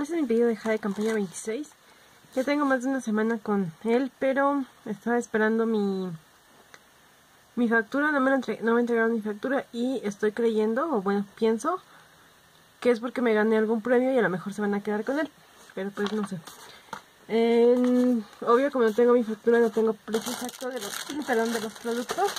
les han impedido dejar de campaña 26. Ya tengo más de una semana con él, pero estaba esperando mi factura, no me entregaron mi factura y estoy creyendo, o bueno, pienso que es porque me gané algún premio y a lo mejor se van a quedar con él, pero pues no sé. Obvio, como no tengo mi factura, no tengo precio exacto de los productos,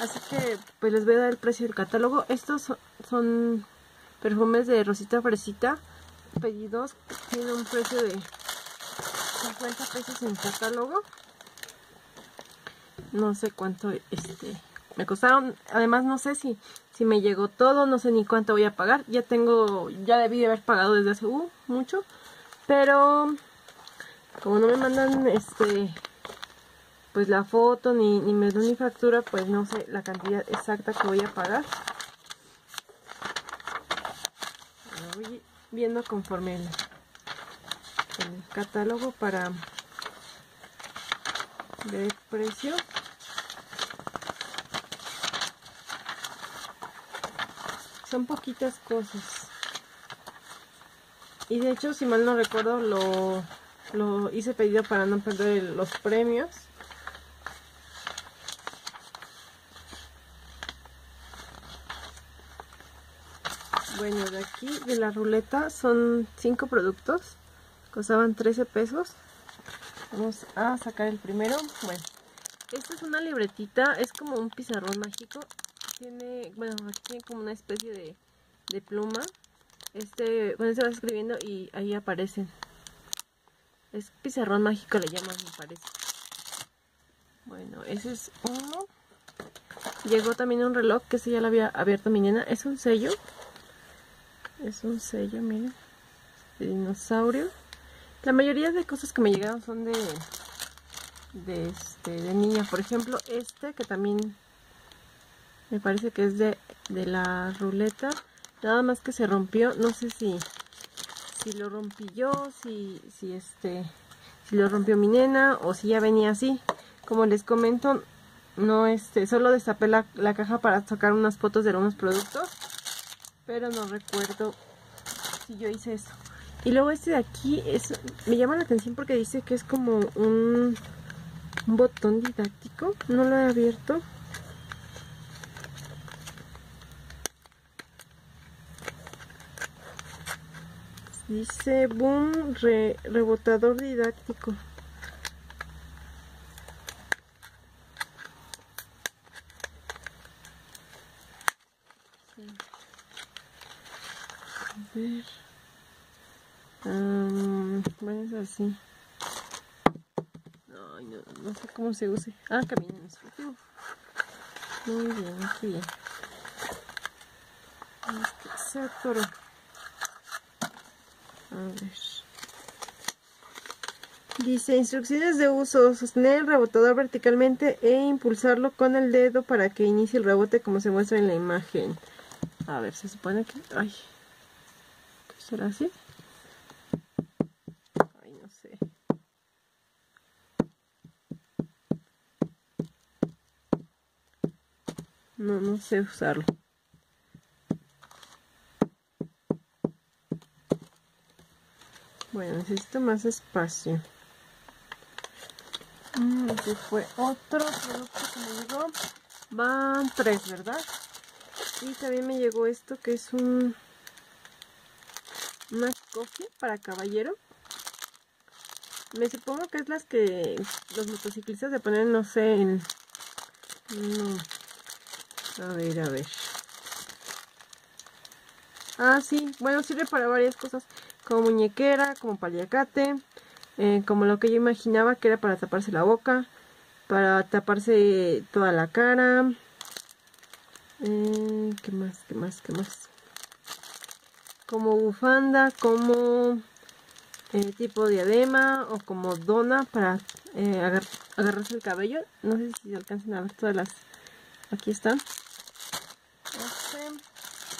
así que pues les voy a dar el precio del catálogo. Estos son perfumes de Rosita Fresita, pedidos, tienen un precio de 50 pesos en catálogo. No sé cuánto me costaron. Además no sé si me llegó todo, no sé ni cuánto voy a pagar. Ya debí de haber pagado desde hace mucho, pero como no me mandan pues la foto ni me dan mi factura, pues no sé la cantidad exacta que voy a pagar. Lo voy viendo conforme el catálogo para ver el precio. Son poquitas cosas. Y de hecho, si mal no recuerdo, lo hice pedido para no perder los premios. Bueno, de aquí, de la ruleta, son 5 productos. Costaban 13 pesos. Vamos a sacar el primero. Bueno, esta es una libretita, es como un pizarrón mágico. Tiene como una especie de pluma. Se va escribiendo y ahí aparecen. Es pizarrón mágico, le llaman, me parece. Bueno, ese es uno. Llegó también un reloj, que ese ya lo había abierto mi nena. Es un sello. Es un sello, miren. De dinosaurio. La mayoría de cosas que me llegaron son de niña. Por ejemplo, que también me parece que es de la ruleta. Nada más que se rompió. No sé si lo rompí yo, si lo rompió mi nena o si ya venía así. Como les comento, no solo destapé la caja para sacar unas fotos de algunos productos, pero no recuerdo si yo hice eso. Y luego de aquí me llama la atención porque dice que es como un botón didáctico. No lo he abierto. Dice boom, rebotador didáctico. Sí. A ver. Bueno, es así. Ay, no sé cómo se use. Ah, caminamos. Muy bien, muy bien. Se atoró. A ver. Dice instrucciones de uso: sostener el rebotador verticalmente e impulsarlo con el dedo para que inicie el rebote, como se muestra en la imagen. A ver, se supone que... Ay, ¿será así? No sé usarlo. Bueno, necesito más espacio. Este fue otro producto que me llegó. Van 3, ¿verdad? Y también me llegó esto, que es una cofia para caballero. Me supongo que es las que los motociclistas se ponen, no sé, A ver. Ah, sí. Bueno, sirve para varias cosas. Como muñequera, como paliacate, como lo que yo imaginaba que era para taparse la boca, para taparse toda la cara. ¿Qué más? Como bufanda, como tipo diadema o como dona para agarrarse el cabello. No sé si alcancen a ver todas las... Aquí están.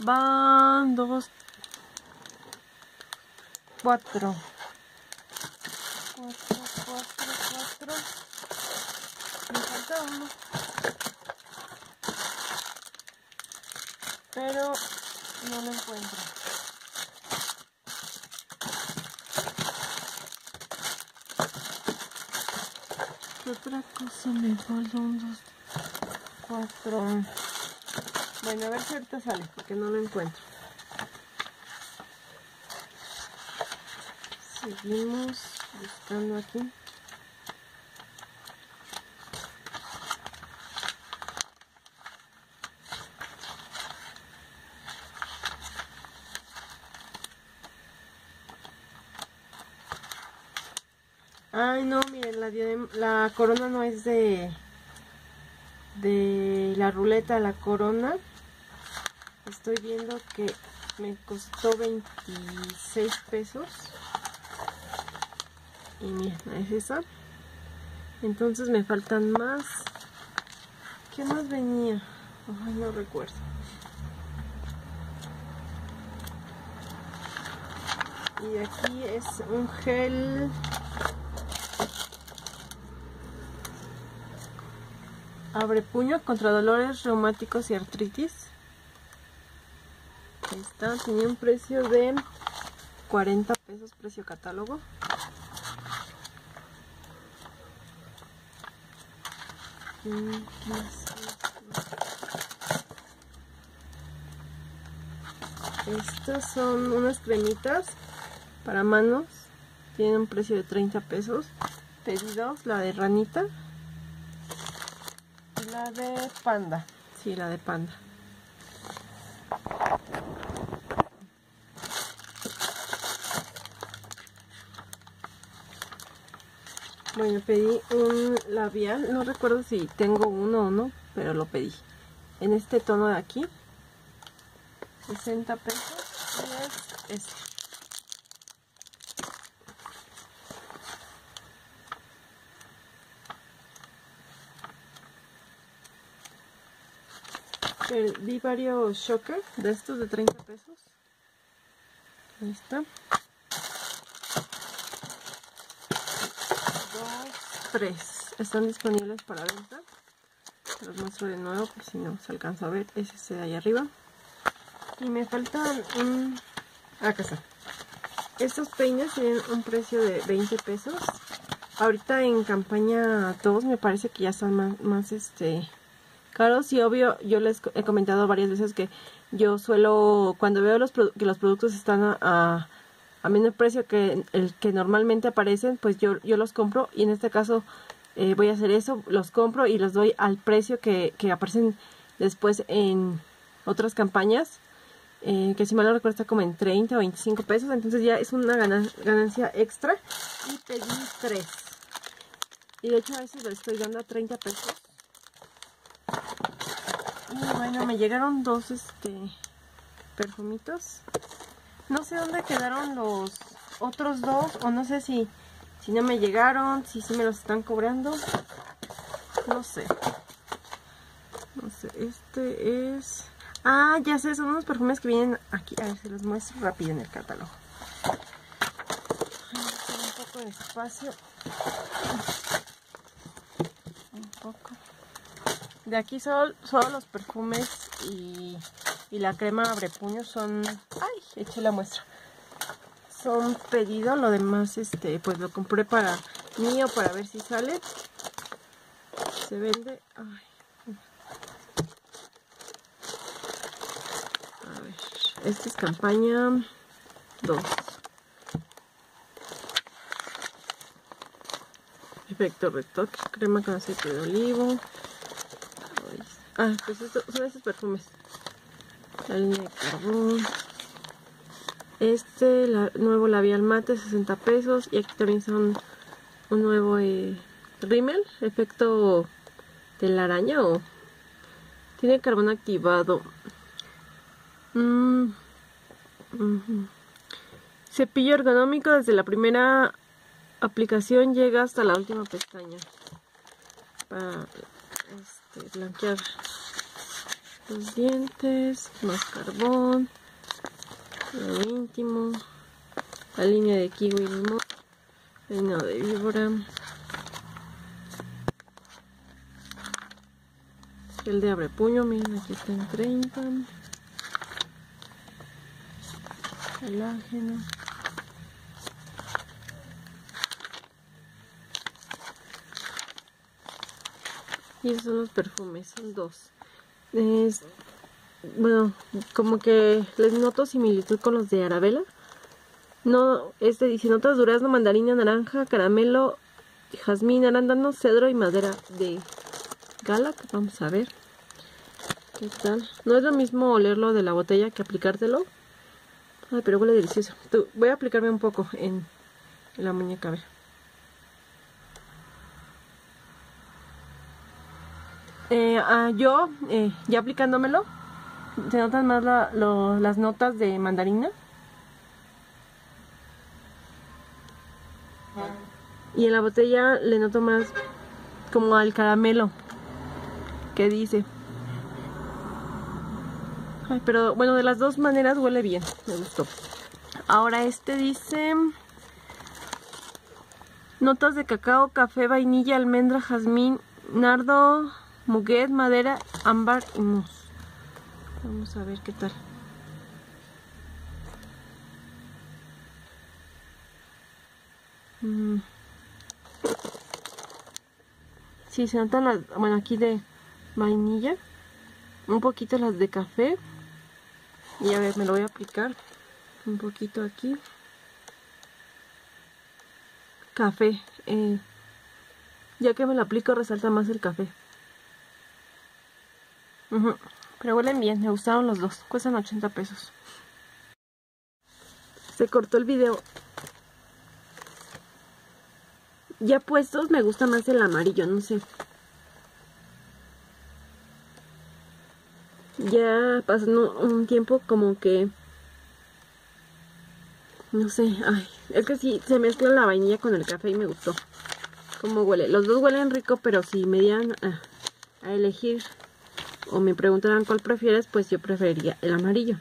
Van 2, 4. 4. Me falta uno. Pero no lo encuentro. ¿Qué otra cosa me falta? 1, 2, 4. Bueno, a ver si ahorita sale, porque no lo encuentro. Seguimos buscando aquí. Ay, no, miren, la corona no es de la ruleta, la corona. Estoy viendo que me costó 26 pesos. Y miren, es esa. Entonces me faltan más. ¿Qué más venía? Ay, no recuerdo. Y aquí es un gel... Abre puño contra dolores reumáticos y artritis. Ahí está, tenía un precio de 40 pesos, precio catálogo. Estas son unas cremitas para manos. Tienen un precio de 30 pesos. Pedidos, la de ranita. La de panda, sí, la de panda. Bueno, pedí un labial, no recuerdo si tengo uno o no, pero lo pedí. En este tono de aquí, 60 pesos, y es este. Vi varios shockers de estos de 30 pesos. Ahí está. 2, 3. Están disponibles para venta. Los muestro de nuevo por si no se alcanza a ver. Es ese de ahí arriba. Y me faltan un... Acá está. Estos peines tienen un precio de 20 pesos. Ahorita en campaña 2 me parece que ya están más caros, y obvio, yo les he comentado varias veces que yo suelo, cuando veo que los productos están a menor precio que el que normalmente aparecen, pues yo los compro, y en este caso voy a hacer eso, los compro y los doy al precio que aparecen después en otras campañas, que si mal no recuerdo está como en 30 o 25 pesos, entonces ya es una ganancia extra, y pedí 3, y de hecho a veces lo estoy dando a 30 pesos. Bueno, me llegaron 2 perfumitos. No sé dónde quedaron los otros 2, o no sé si no me llegaron, si me los están cobrando. No sé, este es... Ah, ya sé, son unos perfumes que vienen aquí. A ver, se los muestro rápido en el catálogo. Un poco de espacio. Un poco. De aquí solo los perfumes y la crema abrepuño son... ¡Ay! Eché la muestra. Son pedido, lo demás pues lo compré para mí o para ver si sale. Se vende... Ay. A ver, esta es campaña 2. Efecto retoque, crema con aceite de olivo... Ah, pues estos son estos perfumes. La línea de carbón. Nuevo labial mate, 60 pesos. Y aquí también son un nuevo rímel, efecto telaraña o... Tiene carbón activado. Cepillo ergonómico, desde la primera aplicación llega hasta la última pestaña. Para... blanquear los dientes, más carbón, lo íntimo, la línea de kiwi y limón, peinado de víbora, el de abre puño, miren, aquí está en 30, colágeno. Y esos son los perfumes, son dos. Bueno, como que les noto similitud con los de Arabela. No, este dice notas durazno, mandarina, naranja, caramelo, jazmín, arándano, cedro y madera de gala. Que vamos a ver qué tal. No es lo mismo olerlo de la botella que aplicártelo. Ay, pero huele delicioso. Voy a aplicarme un poco en la muñeca, a ver. Ya aplicándomelo, se notan más las notas de mandarina. Y en la botella le noto más como al caramelo que dice. Ay, pero bueno, de las dos maneras huele bien, me gustó. Ahora este dice notas de cacao, café, vainilla, almendra, jazmín, nardo, muguet, madera, ámbar y mousse. Vamos a ver qué tal. Sí, se notan las, bueno, aquí de vainilla, un poquito las de café. Y a ver, me lo voy a aplicar un poquito aquí. Café, ya que me lo aplico resalta más el café. Pero huelen bien, me gustaron los dos, cuestan 80 pesos. Se cortó el video. Ya puestos me gusta más el amarillo, no sé. Ya pasando un tiempo como que... no sé, ay, es que sí, se mezcla la vainilla con el café y me gustó cómo huele. Los dos huelen rico, pero si me dieran a elegir o me preguntaran cuál prefieres, pues yo preferiría el amarillo.